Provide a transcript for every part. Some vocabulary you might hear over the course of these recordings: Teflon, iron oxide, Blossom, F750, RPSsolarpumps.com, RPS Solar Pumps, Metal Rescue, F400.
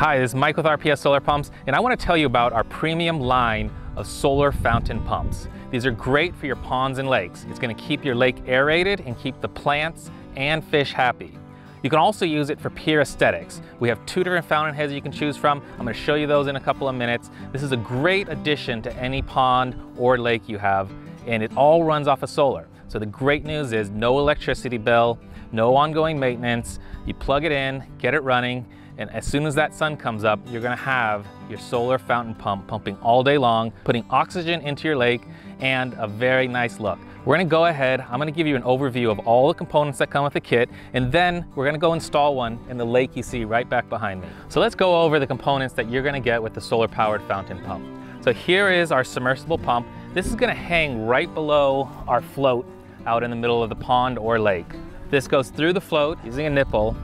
Hi, this is Mike with RPS Solar Pumps, and I want to tell you about our premium line of solar fountain pumps. These are great for your ponds and lakes. It's going to keep your lake aerated and keep the plants and fish happy. You can also use it for pure aesthetics. We have two different fountain heads you can choose from. I'm going to show you those in a couple of minutes. This is a great addition to any pond or lake you have, and it all runs off of solar. So the great news is no electricity bill, no ongoing maintenance. You plug it in, get it running, and as soon as that sun comes up, you're gonna have your solar fountain pump pumping all day long, putting oxygen into your lake, and a very nice look. We're gonna go ahead, I'm gonna give you an overview of all the components that come with the kit, and then we're gonna go install one in the lake you see right back behind me. So let's go over the components that you're gonna get with the solar powered fountain pump. So here is our submersible pump. This is gonna hang right below our float out in the middle of the pond or lake. This goes through the float using a nipple,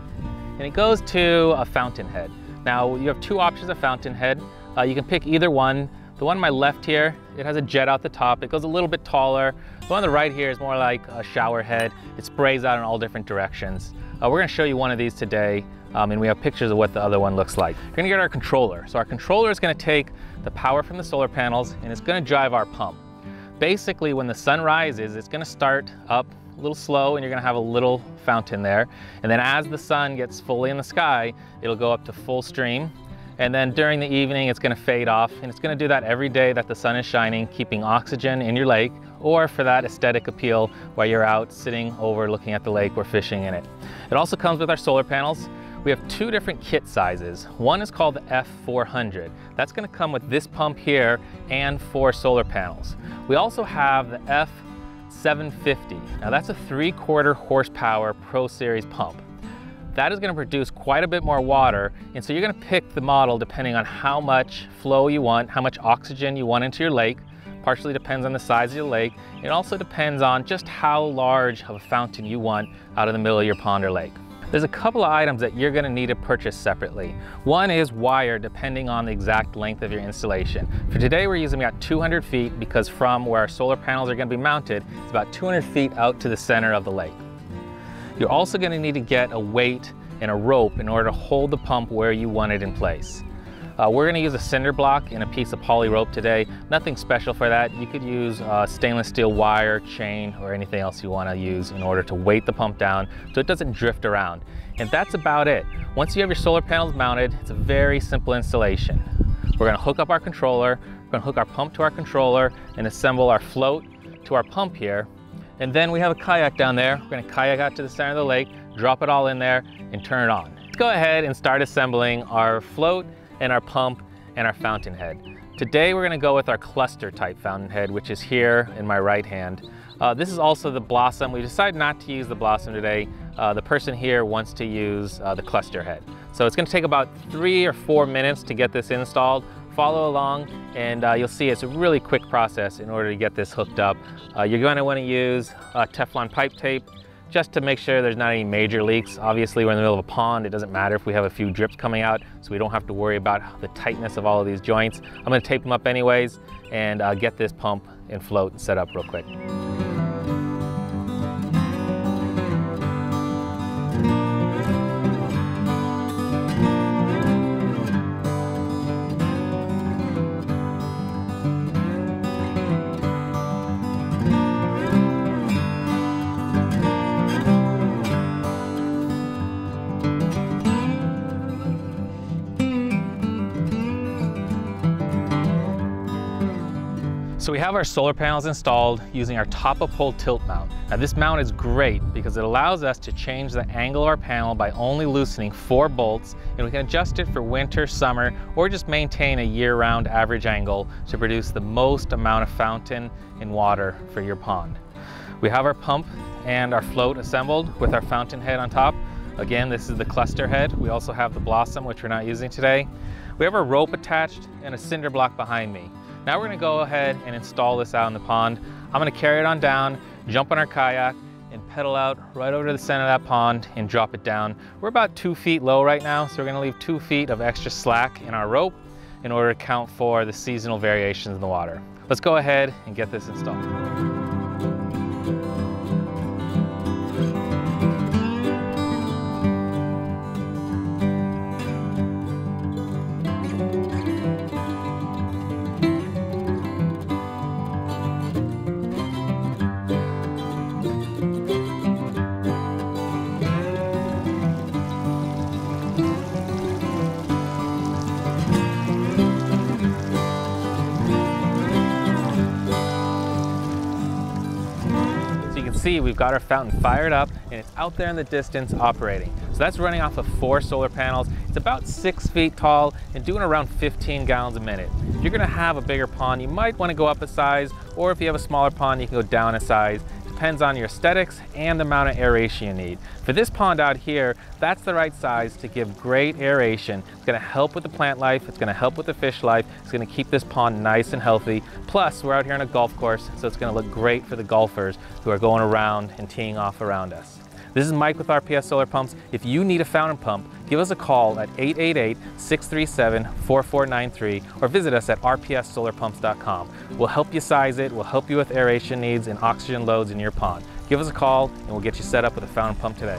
and it goes to a fountain head. Now, you have two options of fountain head. You can pick either one. The one on my left here, it has a jet out the top. It goes a little bit taller. The one on the right here is more like a shower head. It sprays out in all different directions. We're gonna show you one of these today, and we have pictures of what the other one looks like. We're gonna get our controller. So our controller is gonna take the power from the solar panels, and it's gonna drive our pump. Basically, when the sun rises, it's gonna start up a little slow, and you're gonna have a little fountain there. And then as the sun gets fully in the sky, it'll go up to full stream. And then during the evening, it's gonna fade off, and it's gonna do that every day that the sun is shining, keeping oxygen in your lake, or for that aesthetic appeal while you're out sitting over looking at the lake or fishing in it. It also comes with our solar panels. We have two different kit sizes. One is called the F400. That's gonna come with this pump here and 4 solar panels. We also have the F750. Now that's a 3/4 horsepower Pro Series pump. That is going to produce quite a bit more water, and so you're going to pick the model depending on how much flow you want, how much oxygen you want into your lake. Partially depends on the size of your lake. It also depends on just how large of a fountain you want out in the middle of your pond or lake. There's a couple of items that you're going to need to purchase separately. One is wire, depending on the exact length of your installation. For today, we're using about 200 feet because from where our solar panels are going to be mounted, it's about 200 feet out to the center of the lake. You're also going to need to get a weight and a rope in order to hold the pump where you want it in place. We're going to use a cinder block and a piece of poly rope today. Nothing special for that. You could use stainless steel wire, chain, or anything else you want to use in order to weight the pump down so it doesn't drift around. And that's about it. Once you have your solar panels mounted, it's a very simple installation. We're going to hook up our controller, we're going to hook our pump to our controller, and assemble our float to our pump here. And then we have a kayak down there. We're going to kayak out to the center of the lake, drop it all in there, and turn it on. Let's go ahead and start assembling our float and our pump and our fountain head. Today we're gonna go with our cluster type fountain head, which is here in my right hand. This is also the Blossom. We decided not to use the Blossom today. The person here wants to use the cluster head. So it's gonna take about 3 or 4 minutes to get this installed. Follow along and you'll see it's a really quick process in order to get this hooked up. You're gonna wanna use Teflon pipe tape just to make sure there's not any major leaks. Obviously, we're in the middle of a pond. It doesn't matter if we have a few drips coming out, so we don't have to worry about the tightness of all of these joints. I'm gonna tape them up anyways and get this pump and float set up real quick. So we have our solar panels installed using our top-of-pole tilt mount. Now this mount is great because it allows us to change the angle of our panel by only loosening 4 bolts, and we can adjust it for winter, summer, or just maintain a year-round average angle to produce the most amount of fountain and water for your pond. We have our pump and our float assembled with our fountain head on top. Again, this is the cluster head. We also have the Blossom, which we're not using today. We have our rope attached and a cinder block behind me. Now we're gonna go ahead and install this out in the pond. I'm gonna carry it on down, jump on our kayak, and pedal out right over to the center of that pond and drop it down. We're about 2 feet low right now, so we're gonna leave 2 feet of extra slack in our rope in order to account for the seasonal variations in the water. Let's go ahead and get this installed. see we've got our fountain fired up and it's out there in the distance operating. So that's running off of 4 solar panels. It's about 6 feet tall and doing around 15 gallons a minute. If you're gonna have a bigger pond, you might wanna go up a size, or if you have a smaller pond, you can go down a size. Depends on your aesthetics and the amount of aeration you need. For this pond out here, that's the right size to give great aeration. It's gonna help with the plant life, it's gonna help with the fish life, it's gonna keep this pond nice and healthy. Plus, we're out here on a golf course, so it's gonna look great for the golfers who are going around and teeing off around us. This is Mike with RPS Solar Pumps. If you need a fountain pump, give us a call at 888-637-4493 or visit us at rpssolarpumps.com. We'll help you size it, we'll help you with aeration needs and oxygen loads in your pond. Give us a call and we'll get you set up with a fountain pump today.